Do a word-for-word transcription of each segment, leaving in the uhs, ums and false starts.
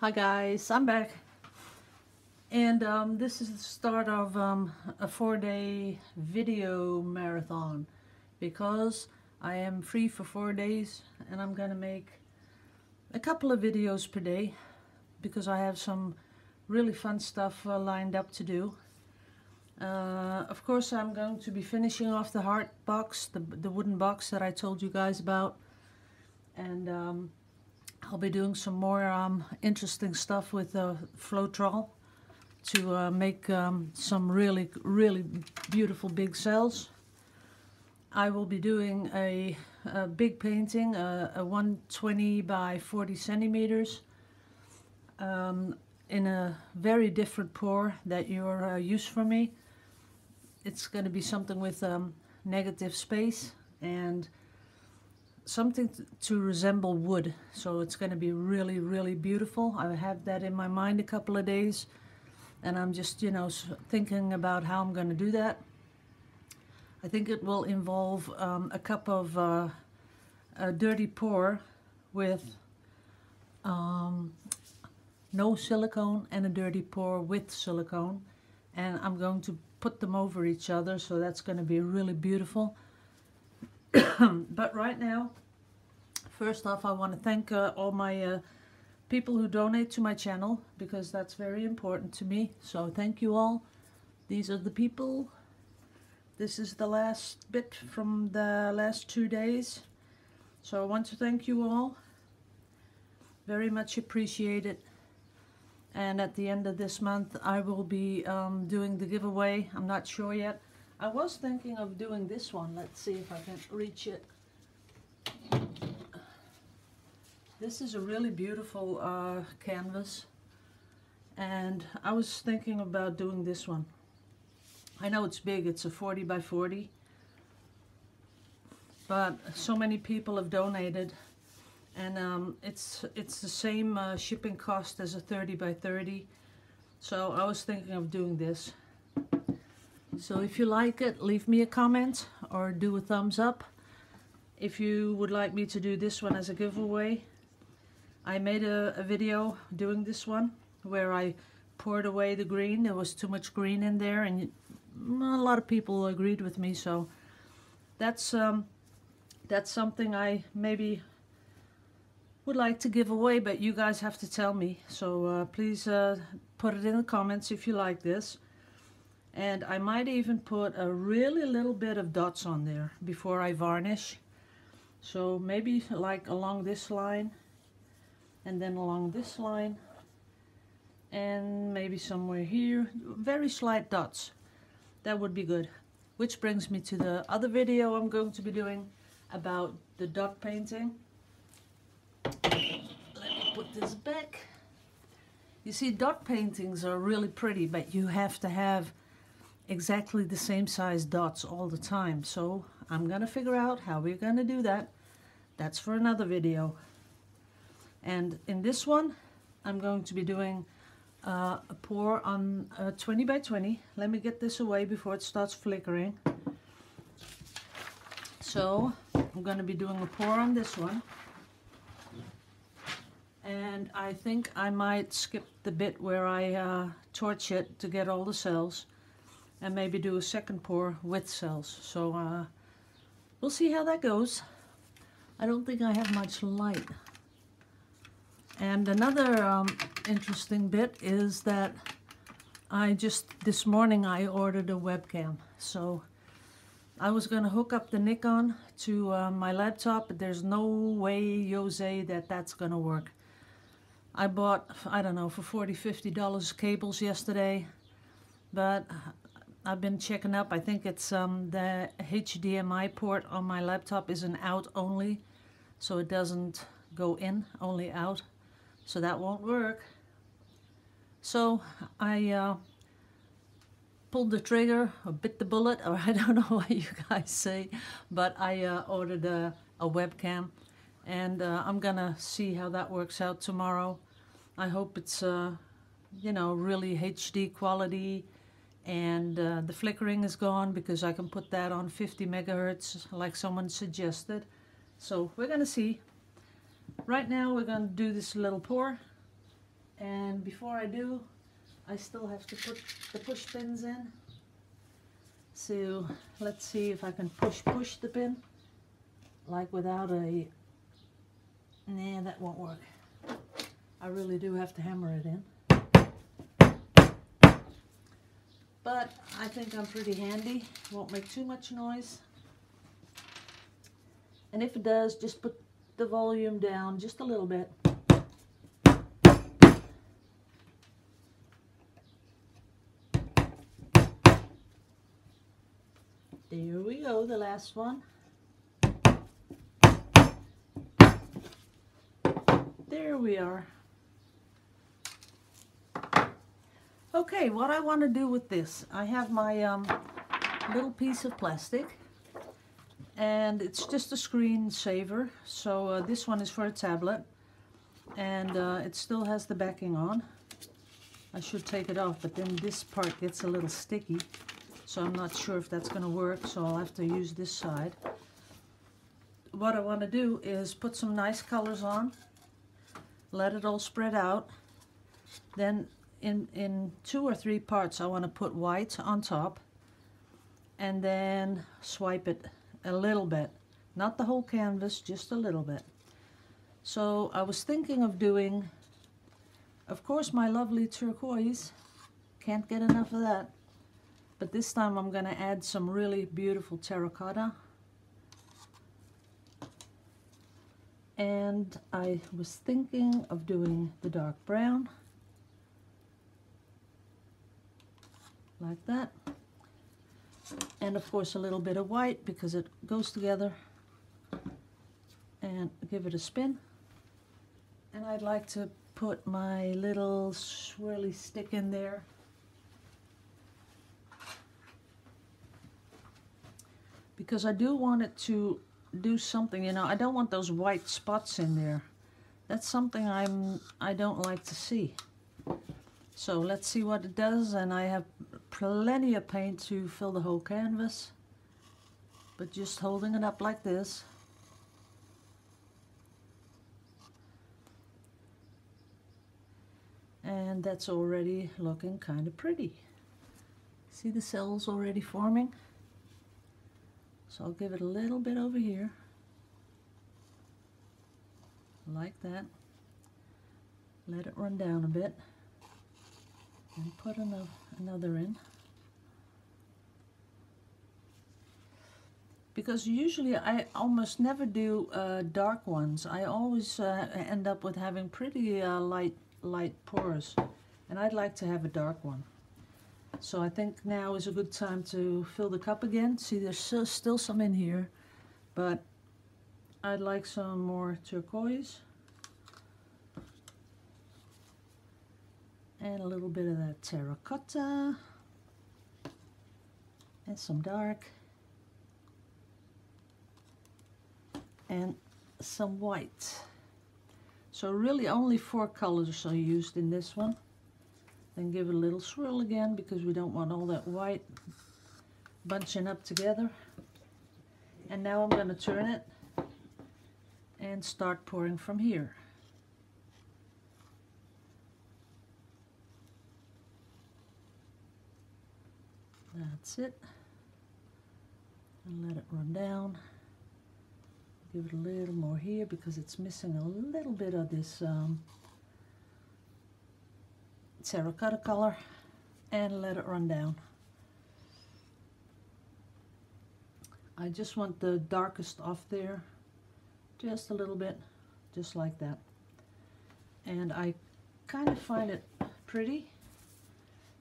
Hi guys, I'm back, and um, this is the start of um, a four-day video marathon because I am free for four days and I'm gonna make a couple of videos per day because I have some really fun stuff uh, lined up to do. Uh, of course, I'm going to be finishing off the heart box, the, the wooden box that I told you guys about, and um, I'll be doing some more um, interesting stuff with uh, Floetrol to uh, make um, some really, really beautiful big cells. I will be doing a, a big painting, a, a one twenty by forty centimeters, um, in a very different pour that you're uh, used for me. It's going to be something with um, negative space and something to resemble wood, so it's going to be really, really beautiful. I have that in my mind a couple of days, and I'm just, you know, thinking about how I'm going to do that. I think it will involve um, a cup of uh, a dirty pour with um, no silicone and a dirty pour with silicone, and I'm going to put them over each other, so that's going to be really beautiful. But right now, first off, I want to thank uh, all my uh, people who donate to my channel, because that's very important to me. So thank you all. These are the people. This is the last bit from the last two days. So I want to thank you all. Very much appreciate it. And at the end of this month, I will be um, doing the giveaway. I'm not sure yet. I was thinking of doing this one. Let's see if I can reach it. This is a really beautiful uh, canvas, and I was thinking about doing this one. I know it's big, it's a forty by forty, but so many people have donated, and um, it's, it's the same uh, shipping cost as a thirty by thirty, so I was thinking of doing this. So if you like it, leave me a comment or do a thumbs up. If you would like me to do this one as a giveaway, I made a, a video doing this one where I poured away the green. There was too much green in there, and a lot of people agreed with me. So that's um, that's something I maybe would like to give away, but you guys have to tell me. So uh, please uh, put it in the comments if you like this. And I might even put a really little bit of dots on there before I varnish. So maybe like along this line, and then along this line, and maybe somewhere here. Very slight dots. That would be good. Which brings me to the other video I'm going to be doing about the dot painting. Let me put this back. You see, dot paintings are really pretty, but you have to have exactly the same size dots all the time, so I'm gonna figure out how we're gonna do that. That's for another video. And in this one, I'm going to be doing uh, a pour on uh, twenty by twenty. Let me get this away before it starts flickering. So I'm gonna be doing a pour on this one, and I think I might skip the bit where I uh, torch it to get all the cells, and maybe do a second pour with cells. So uh, we'll see how that goes. I don't think I have much light. And another um, interesting bit is that I just, this morning I ordered a webcam. So I was gonna hook up the Nikon to uh, my laptop, but there's no way, Jose, that that's gonna work. I bought, I don't know, for forty, fifty dollars cables yesterday, but I've been checking up. I think it's um, the H D M I port on my laptop is an out only, so it doesn't go in, only out, so that won't work. So I uh, pulled the trigger, or bit the bullet, or I don't know what you guys say, but I uh, ordered a, a webcam, and uh, I'm gonna see how that works out tomorrow. I hope it's uh, you know, really H D quality, and uh, the flickering is gone, because I can put that on fifty megahertz like someone suggested. So we're gonna see. Right now we're gonna do this little pour, And before I do, I still have to put the push pins in. So let's see if I can push push the pin, like without a, nah, that won't work. I really do have to hammer it in. But I think I'm pretty handy, won't make too much noise. And if it does, just put the volume down just a little bit. There we go, the last one. There we are. Okay, what I want to do with this, I have my um, little piece of plastic, and it's just a screen saver. So uh, this one is for a tablet, and uh, it still has the backing on. I should take it off, but then this part gets a little sticky, so I'm not sure if that's going to work, so I'll have to use this side. What I want to do is put some nice colors on, let it all spread out, then In, in two or three parts I want to put white on top and then swipe it a little bit, not the whole canvas, just a little bit. So I was thinking of doing, of course, my lovely turquoise, can't get enough of that, but this time I'm going to add some really beautiful terracotta. And I was thinking of doing the dark brown, like that, and of course a little bit of white because it goes together, and give it a spin. And I'd like to put my little swirly stick in there. Because I do want it to do something, you know, I don't want those white spots in there. That's something I'm, I don't like to see. So let's see what it does, and I have plenty of paint to fill the whole canvas, but just holding it up like this, and that's already looking kind of pretty. See the cells already forming? So I'll give it a little bit over here, like that, let it run down a bit. And put another in, because usually I almost never do uh, dark ones. I always uh, end up with having pretty uh, light light pores, and I'd like to have a dark one. So I think now is a good time to fill the cup again. See, there's so, still some in here, but I'd like some more turquoise. And a little bit of that terracotta, and some dark, and some white. So really only four colors are used in this one. Then give it a little swirl again, because we don't want all that white bunching up together. And now I'm going to turn it and start pouring from here. That's it, and let it run down. Give it a little more here because it's missing a little bit of this um, terracotta color, and let it run down. I just want the darkest off there, just a little bit, just like that. And I kind of find it pretty.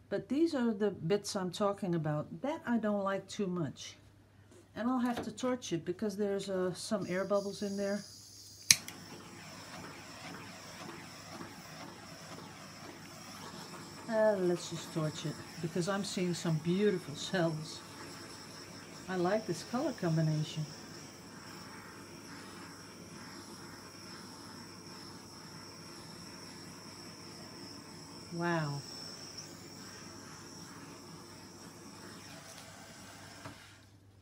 But these are the bits I'm talking about. That I don't like too much. And I'll have to torch it because there's uh, some air bubbles in there. Uh, let's just torch it because I'm seeing some beautiful cells. I like this color combination. Wow.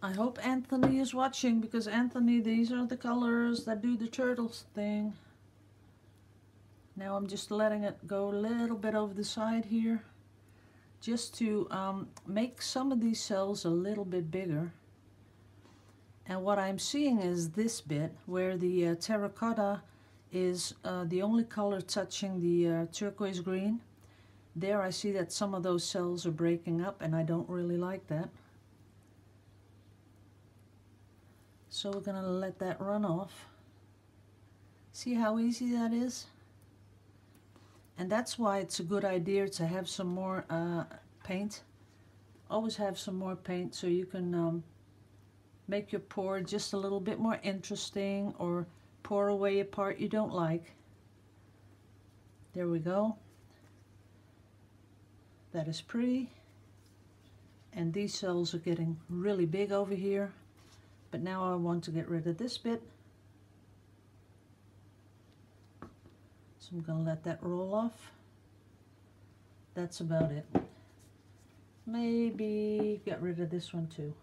I hope Anthony is watching, because Anthony, these are the colors that do the turtles thing. Now I'm just letting it go a little bit over the side here, just to um, make some of these cells a little bit bigger. And what I'm seeing is this bit where the uh, terracotta is uh, the only color touching the uh, turquoise green. There I see that some of those cells are breaking up, and I don't really like that. So we're going to let that run off. See how easy that is? And that's why it's a good idea to have some more uh, paint. Always have some more paint so you can um, make your pour just a little bit more interesting, or pour away a part you don't like. There we go. That is pretty. And these cells are getting really big over here. But now I want to get rid of this bit. So I'm going to let that roll off. That's about it. Maybe get rid of this one too.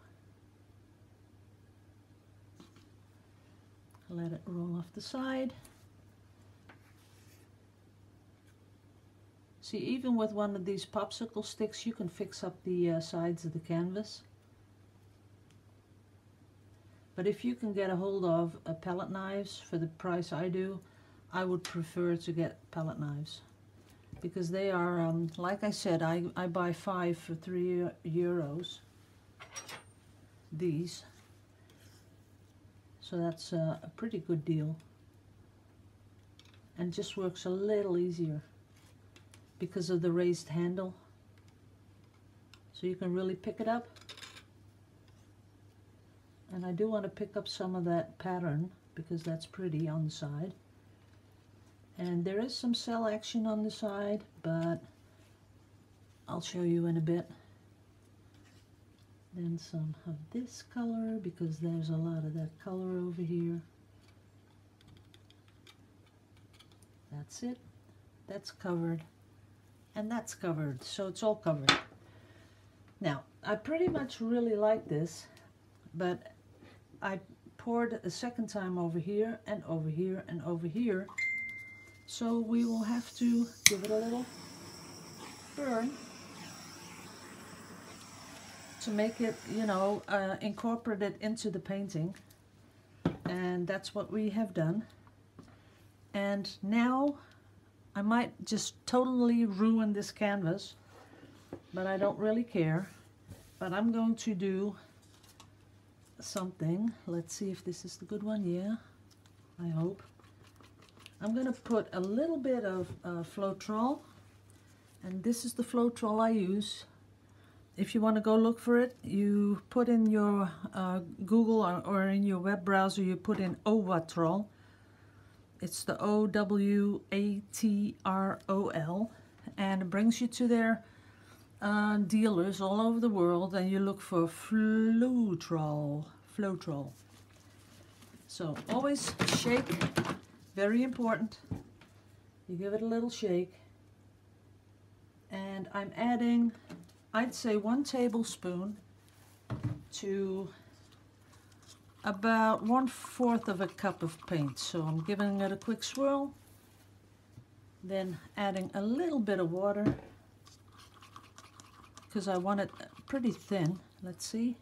Let it roll off the side. See, even with one of these popsicle sticks, you can fix up the uh, sides of the canvas. But if you can get a hold of uh, palette knives for the price I do, I would prefer to get palette knives, because they are, um, like I said, I, I buy five for three euros, these, so that's uh, a pretty good deal, and just works a little easier because of the raised handle, so you can really pick it up. And I do want to pick up some of that pattern, because that's pretty on the side. And there is some cell action on the side, but I'll show you in a bit. Then some of this color, because there's a lot of that color over here. That's it. That's covered. And that's covered. So it's all covered. Now, I pretty much really like this, but I poured a second time over here and over here and over here, so we will have to give it a little burn to make it, you know, uh, incorporate it into the painting. And that's what we have done. And now I might just totally ruin this canvas, but I don't really care. But I'm going to do something. Let's see if this is the good one. Yeah, I hope. I'm going to put a little bit of uh, Floetrol, and this is the Floetrol I use. If you want to go look for it, you put in your uh, Google or, or in your web browser, you put in Owatrol. It's the O W A T R O L, and it brings you to their uh, dealers all over the world, and you look for Floetrol. Floetrol. So always shake. Very important, you give it a little shake. And I'm adding, I'd say, one tablespoon to about one fourth of a cup of paint. So I'm giving it a quick swirl, then adding a little bit of water, because I want it pretty thin. Let's see.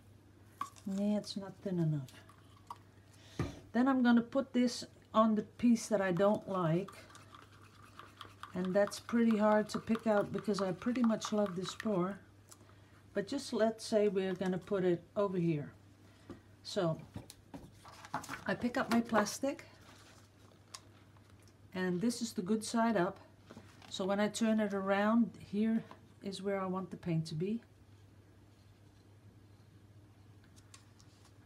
Yeah, it's not thin enough. Then I'm going to put this on the piece that I don't like, and that's pretty hard to pick out because I pretty much love this pour. But just let's say we're going to put it over here. So I pick up my plastic, and this is the good side up, so when I turn it around, here is where I want the paint to be.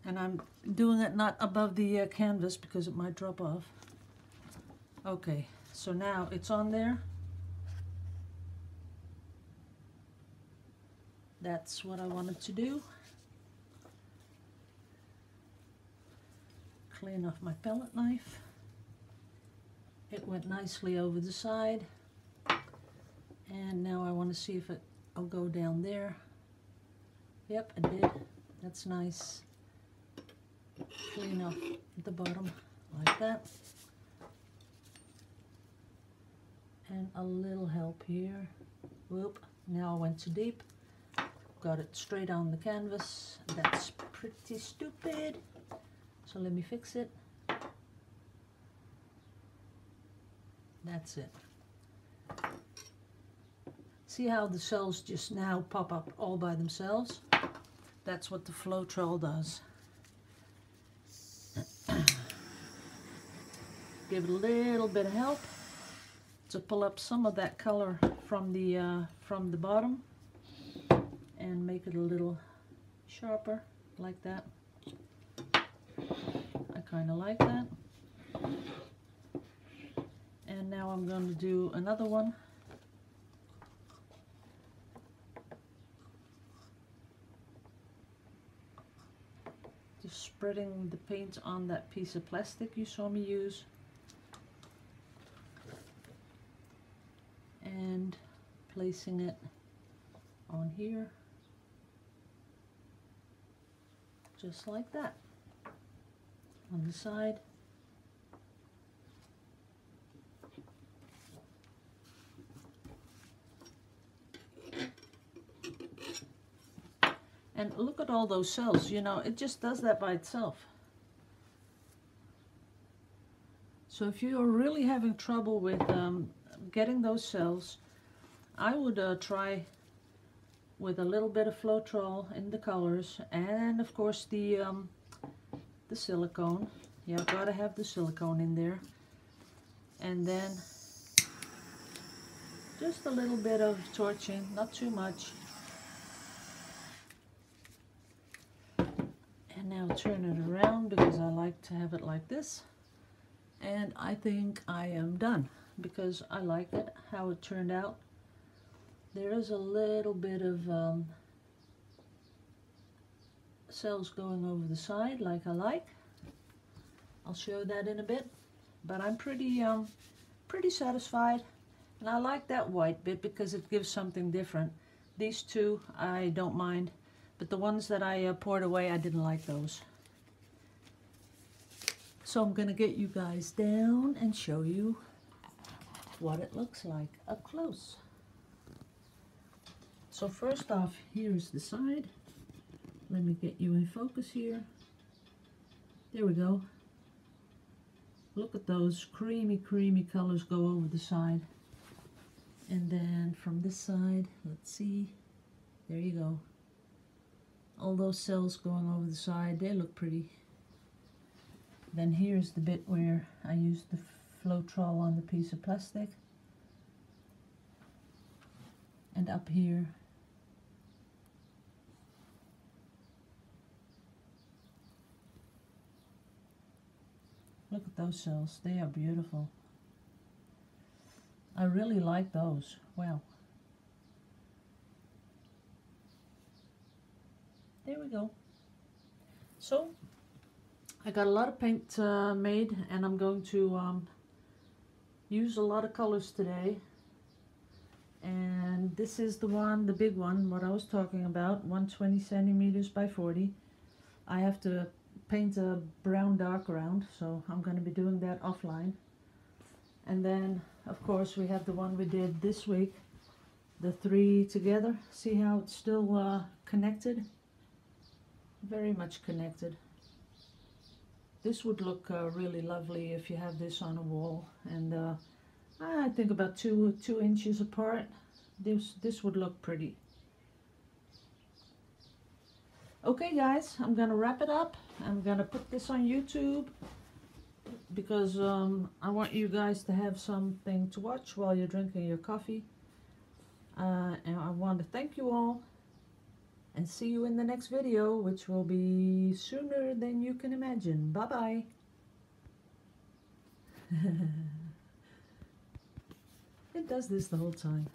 And I'm doing it not above the uh, canvas because it might drop off. Okay, so now it's on there. That's what I wanted to do. Clean off my palette knife. It went nicely over the side. And now I want to see if it will go down there. Yep, it did. That's nice. Clean up at the bottom like that. and a little help here. Whoop, now I went too deep. Got it straight on the canvas. That's pretty stupid. So let me fix it. That's it. See how the cells just now pop up all by themselves? That's what the Floetrol does. Give it a little bit of help to pull up some of that color from the uh, from the bottom and make it a little sharper, like that. I kind of like that. And now I'm going to do another one. Just spreading the paint on that piece of plastic you saw me use. And placing it on here, just like that, on the side. And look at all those cells, you know, it just does that by itself. So if you're really having trouble with um, getting those cells, I would uh, try with a little bit of Floetrol in the colors, and of course the um, the silicone. Yeah, I've got to have the silicone in there, and then just a little bit of torching, not too much. And now turn it around, because I like to have it like this, and I think I am done, because I like it how it turned out. There is a little bit of um, cells going over the side, like I like. I'll show that in a bit, but I'm pretty um, pretty satisfied, and I like that white bit because it gives something different. These two I don't mind, but the ones that I uh, poured away, I didn't like those. So I'm gonna get you guys down and show you what it looks like up close. So first off, here's the side. Let me get you in focus here. There we go. Look at those creamy, creamy colors go over the side. And then from this side, let's see. There you go. All those cells going over the side, they look pretty. Then here's the bit where I used the Floetrol on the piece of plastic, and up here. Look at those cells, they are beautiful. I really like those. Wow. There we go. So I got a lot of paint uh, made, and I'm going to um, use a lot of colors today, and this is the one, the big one, what I was talking about, one hundred twenty centimeters by forty. I have to paint a brown dark around, so I'm going to be doing that offline. And then of course we have the one we did this week, the three together. See how it's still uh, connected, very much connected. This would look uh, really lovely if you have this on a wall, and uh, I think about two two inches apart. This this would look pretty. Okay, guys, I'm gonna wrap it up. I'm gonna put this on YouTube because um, I want you guys to have something to watch while you're drinking your coffee. Uh, and I want to thank you all, and see you in the next video, which will be sooner than you can imagine. Bye-bye. It does this the whole time.